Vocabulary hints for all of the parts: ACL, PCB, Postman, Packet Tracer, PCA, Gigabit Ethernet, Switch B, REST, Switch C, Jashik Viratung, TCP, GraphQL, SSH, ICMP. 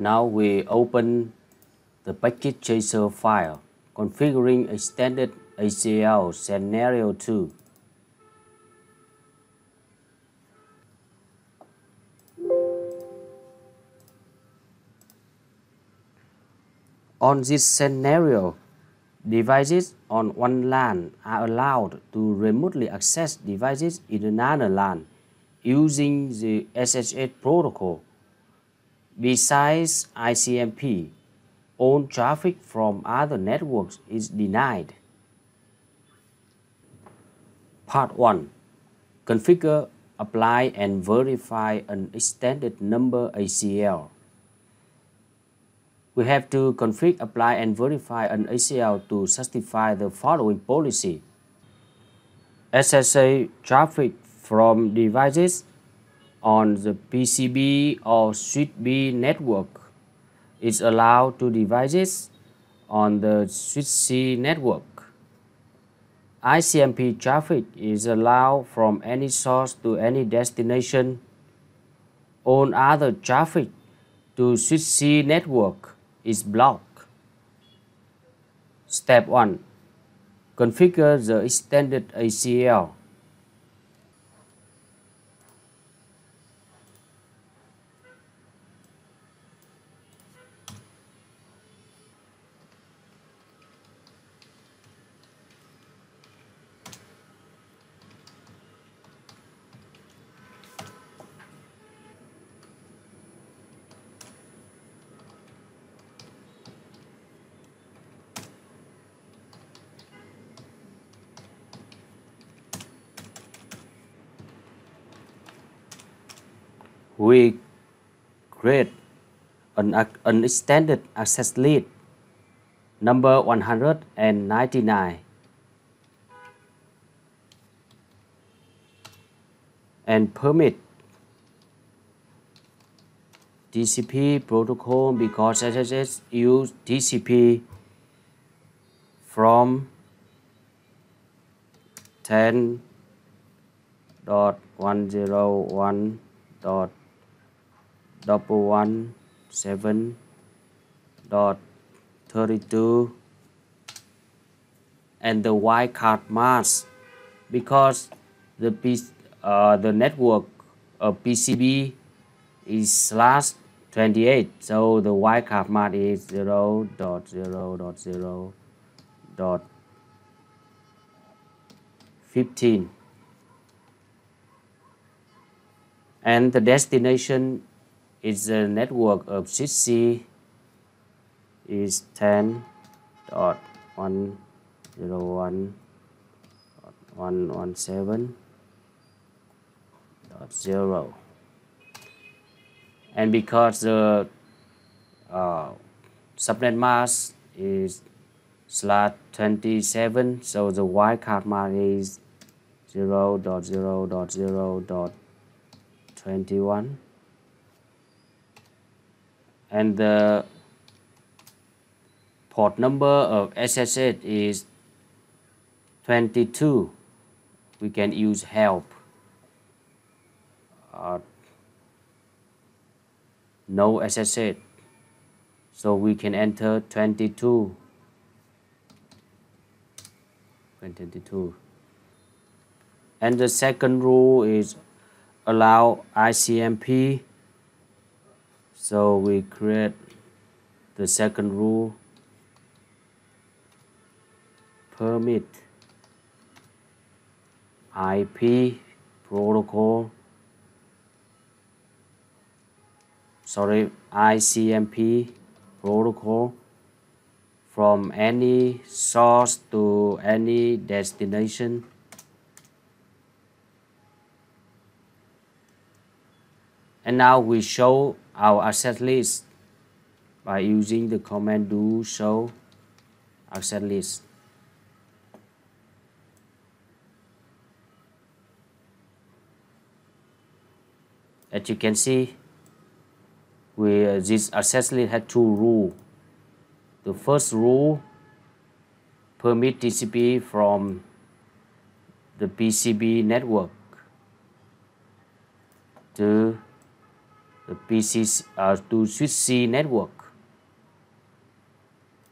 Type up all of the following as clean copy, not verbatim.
Now we open the Packet Tracer file, configuring extended ACL scenario 2. On this scenario, devices on one LAN are allowed to remotely access devices in another LAN using the SSH protocol. Besides ICMP, all traffic from other networks is denied. Part 1. Configure, apply and verify an extended number ACL. We have to configure, apply and verify an ACL to satisfy the following policy. SSH traffic from devices on the PCB or Switch B network is allowed to devices on the Switch C network. ICMP traffic is allowed from any source to any destination. All other traffic to Switch C network is blocked. Step 1. Configure the extended ACL. We create an extended access lead number 199 and permit TCP protocol because SSH use TCP from 10.101.117.32 and the wildcard mask because the network of PCB is /28, so the wildcard mask is 0.0.0.15 and the destination is the network of Switch C is 10.101.117.0 and because the subnet mask is /27, so the wildcard mask is 0.0.0.21 and the port number of SSH is 22. We can use help no SSH, so we can enter 22. And the second rule is allow ICMP, so we create the second rule, permit IP protocol, ICMP protocol from any source to any destination. And now we show our access list by using the command do show access list. As you can see, this access list had two rules. The first rule, permit TCP from the PCB network to to Switch C network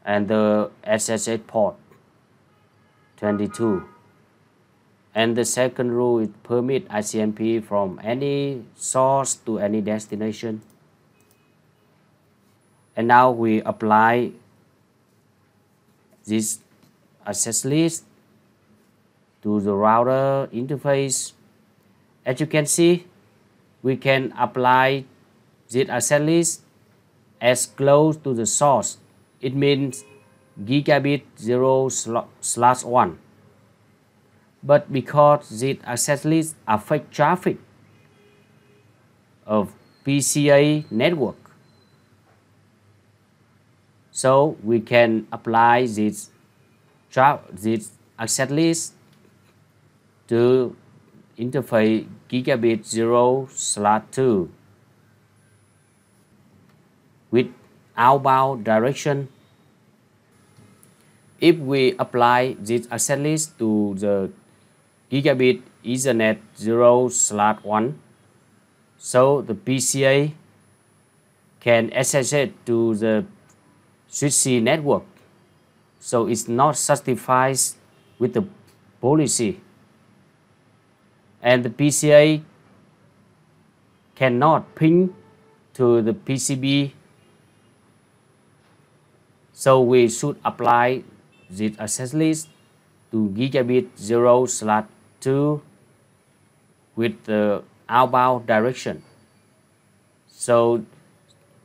and the SSH port 22. And the second rule is permit ICMP from any source to any destination. And now we apply this access list to the router interface. As you can see, we can apply this access list as close to the source. It means gigabit 0/1. But because these access lists affect traffic of PCA network, so we can apply this access list to interface gigabit 0/2 with outbound direction. If we apply this access list to the Gigabit Ethernet 0/1, so the PCA can SSH to the Switch C network, so it's not satisfied with the policy, and the PCA cannot ping to the PCB. So we should apply this access list to gigabit 0/2 with the outbound direction. So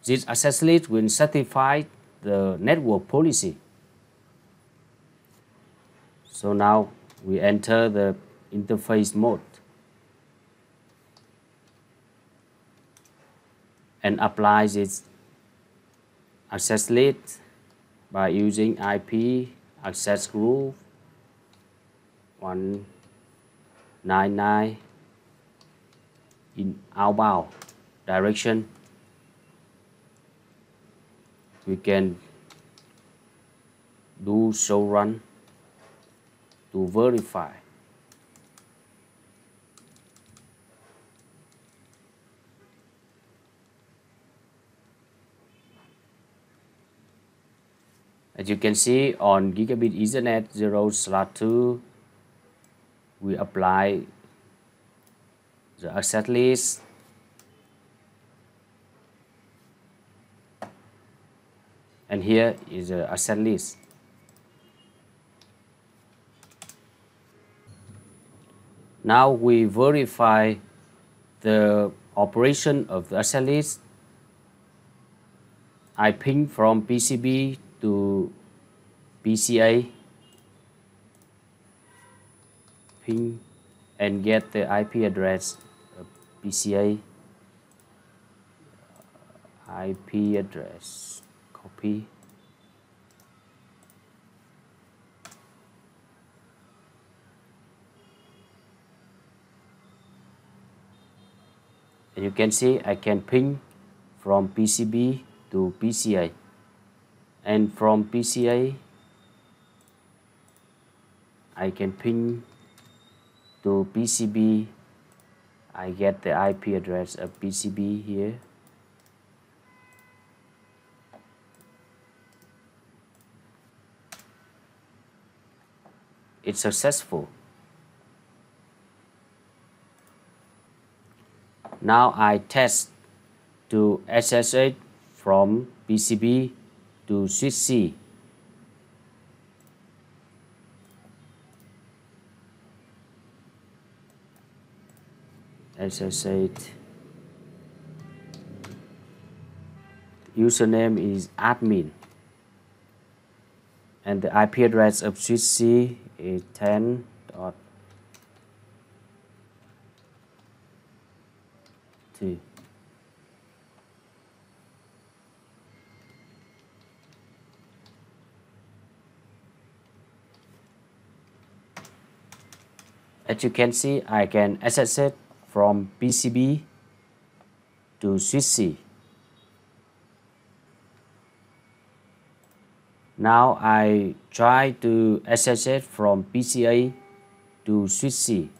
this access list will satisfy the network policy. So now we enter the interface mode and apply this access list by using IP access group 199 in outbound direction. We can do show run to verify. As you can see, on Gigabit Ethernet 0/2, we apply the access list and here is the access list. Now we verify the operation of the access list. I ping from PCB to PCA, ping and get the IP address of PCA, IP address, copy, and you can see I can ping from PCB to PCA. And from PCA, I can ping to PCB. I get the IP address of PCB here. It's successful. Now I test to SSH from PCB to Switch C. SSH. Username is admin. And the IP address of Switch C is 10.2. As you can see, I can SSH from PCB to Switch C. Now I try to SSH from PCA to Switch C.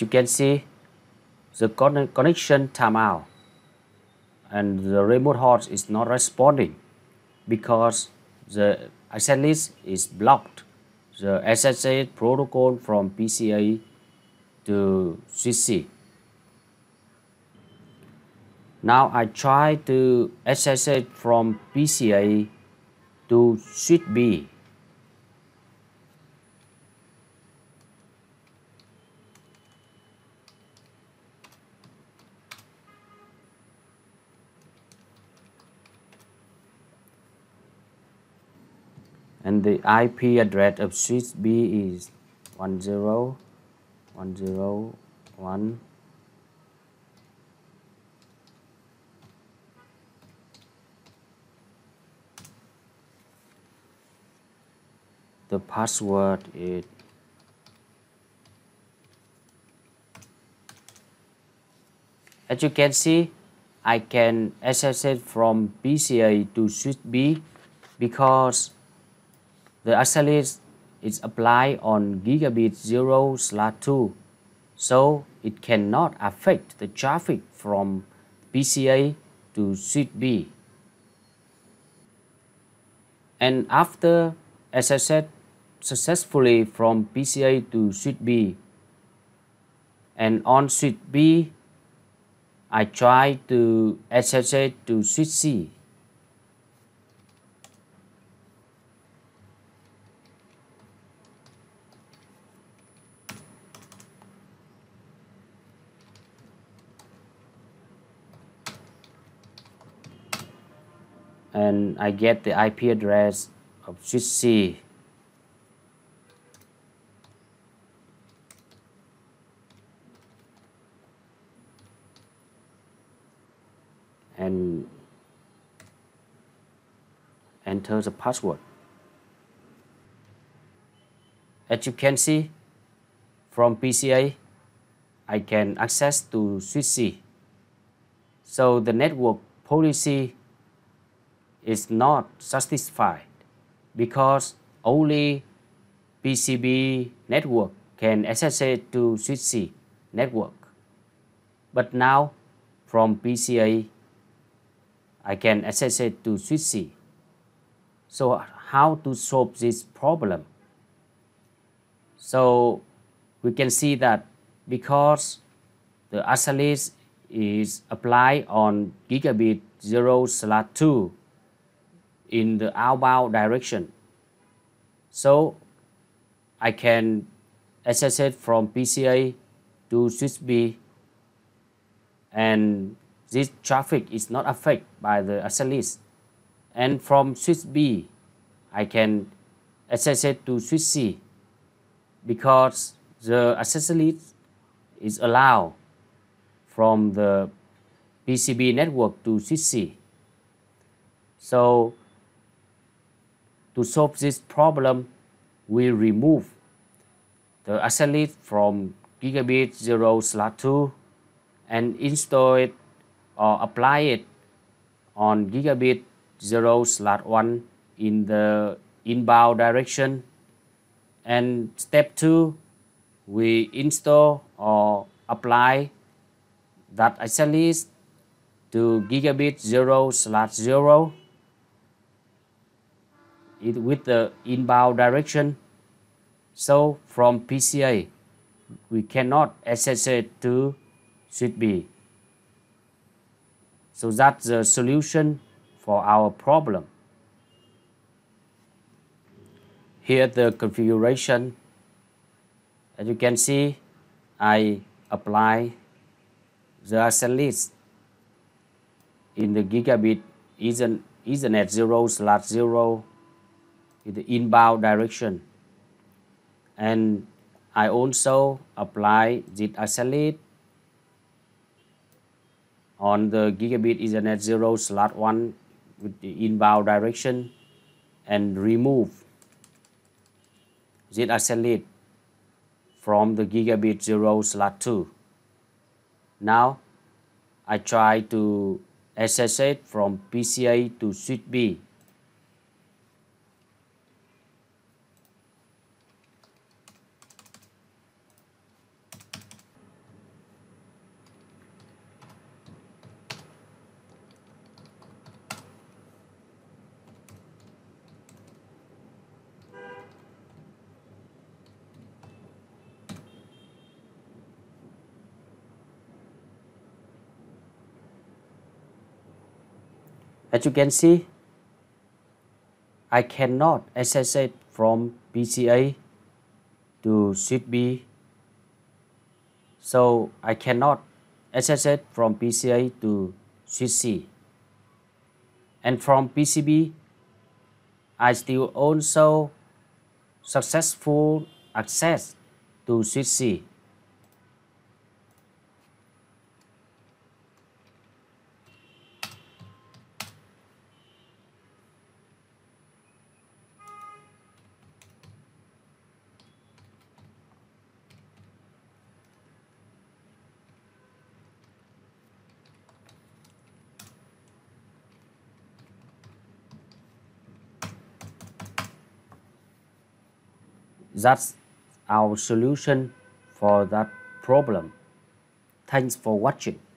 you can see the connection timeout and the remote hot is not responding because the access list is blocked. The SSH protocol from PCA to Switch C. Now I try to SSH from PCA to Switch B. And the IP address of Switch B is 10.10.1. The password is as you can see, I can SSH from PCA to Switch B because the access list is applied on gigabit 0/2, so it cannot affect the traffic from PCA to Switch B. And after SSH successfully from PCA to Switch B, and on Switch B, I try to SSH to Switch C. And I get the IP address of Switch C. And enter the password. As you can see, from PCA, I can access to Switch C. So the network policy is not satisfied because only PCB network can SSH to Switch C network. But now from PCA, I can SSH to Switch C. So how to solve this problem? So we can see that because the access list is applied on gigabit 0/2 in the outbound direction, so I can SSH from PCA to Switch B, and this traffic is not affected by the access list. And from Switch B, I can SSH to Switch C because the access list is allowed from the PCB network to Switch C. So to solve this problem, we remove the access list from gigabit 0/2 and install it or apply it on gigabit 0/1 in the inbound direction. And step 2, we install or apply that access list to gigabit 0/0. It with the inbound direction. So from PCA, we cannot SSH to Switch B. So that's the solution for our problem. Here the configuration. As you can see, I apply the access list in the gigabit Ethernet 0/0. In the inbound direction, and I also apply the access list on the gigabit Ethernet 0/1 with the inbound direction and remove the access list from the gigabit 0/2. Now I try to SSH from PCA to Switch B. As you can see, I cannot SSH from PCA to Switch B. So I cannot SSH from PCA to Switch C. And from PCB, I still also successful access to Switch C. That's our solution for that problem. Thanks for watching.